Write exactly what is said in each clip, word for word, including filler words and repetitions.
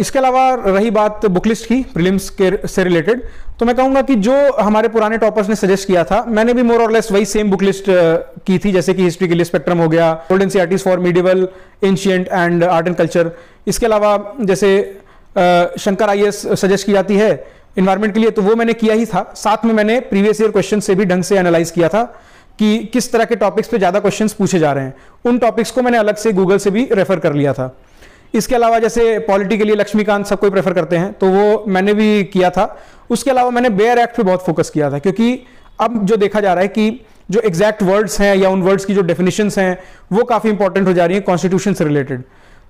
इसके अलावा रही बात बुकलिस्ट की प्रीलिम्स के से रिलेटेड, तो मैं कहूँगा कि जो हमारे पुराने टॉपर्स ने सजेस्ट किया था, मैंने भी मोर और लेस वही सेम बुकलिस्ट की थी, जैसे कि हिस्ट्री के लिए स्पेक्ट्रम हो गया, old NCERTs for medieval, ancient and art and culture. इसके अलावा जैसे शंकर आई एस सजेस्ट की जाती है इन्वायरमेंट के लिए, तो वो मैंने किया ही था। साथ में मैंने प्रीवियस ईयर क्वेश्चन से भी ढंग से एनालाइज किया था कि किस तरह के टॉपिक्स पे ज़्यादा क्वेश्चंस पूछे जा रहे हैं, उन टॉपिक्स को मैंने अलग से गूगल से भी रेफर कर लिया था। इसके अलावा जैसे पॉलिटी के लिए लक्ष्मीकांत सब कोई प्रेफर करते हैं, तो वो मैंने भी किया था। उसके अलावा मैंने बेयर एक्ट पे बहुत फोकस किया था, क्योंकि अब जो देखा जा रहा है कि जो एग्जैक्ट वर्ड्स हैं या उन वर्ड्स की जो डेफिनेशंस हैं वो काफ़ी इंपॉर्टेंट हो जा रही हैं कॉन्स्टिट्यूशन से रिलेटेड।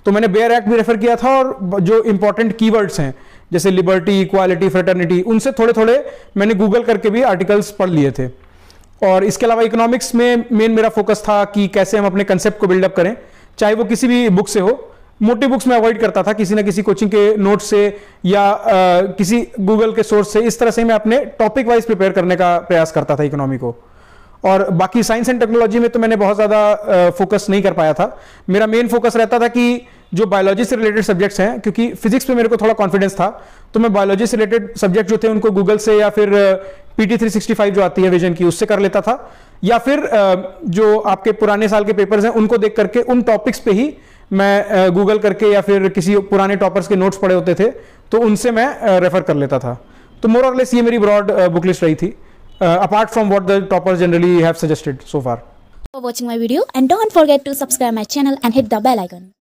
तो मैंने बेयर एक्ट भी रेफर किया था, और जो इंपॉर्टेंट कीवर्ड्स हैं जैसे लिबर्टी, इक्वालिटी, फ्रेटर्निटी, उनसे थोड़े थोड़े मैंने गूगल करके भी आर्टिकल्स पढ़ लिए थे। और इसके अलावा इकोनॉमिक्स में मेन मेरा फोकस था कि कैसे हम अपने कंसेप्ट को बिल्डअप करें, चाहे वो किसी भी बुक से हो। मोटी बुक्स में अवॉइड करता था, किसी ना किसी कोचिंग के नोट से या आ, किसी गूगल के सोर्स से, इस तरह से मैं अपने टॉपिक वाइज प्रिपेयर करने का प्रयास करता था इकोनॉमी को। और बाकी साइंस एंड टेक्नोलॉजी में तो मैंने बहुत ज़्यादा फोकस नहीं कर पाया था। मेरा मेन फोकस रहता था कि जो बायोलॉजी से रिलेटेड सब्जेक्ट्स हैं, क्योंकि फिजिक्स पे मेरे को थोड़ा कॉन्फिडेंस था, तो मैं बायोलॉजी से रिलेटेड सब्जेक्ट जो थे उनको गूगल से या फिर पीटी थ्री सिक्सटी फाइव जो आती है विजन की, उससे कर लेता था, या फिर जो आपके पुराने साल के पेपर्स हैं उनको देख करके उन टॉपिक्स पे ही मैं गूगल करके या फिर किसी पुराने टॉपर्स के नोट्स पड़े होते थे तो उनसे मैं रेफर कर लेता था। तो मोर और लेस ये मेरी ब्रॉड बुक लिस्ट रही थी, apart from what the toppers generally have suggested so far. For watching my video and don't forget to subscribe my channel and hit the bell icon.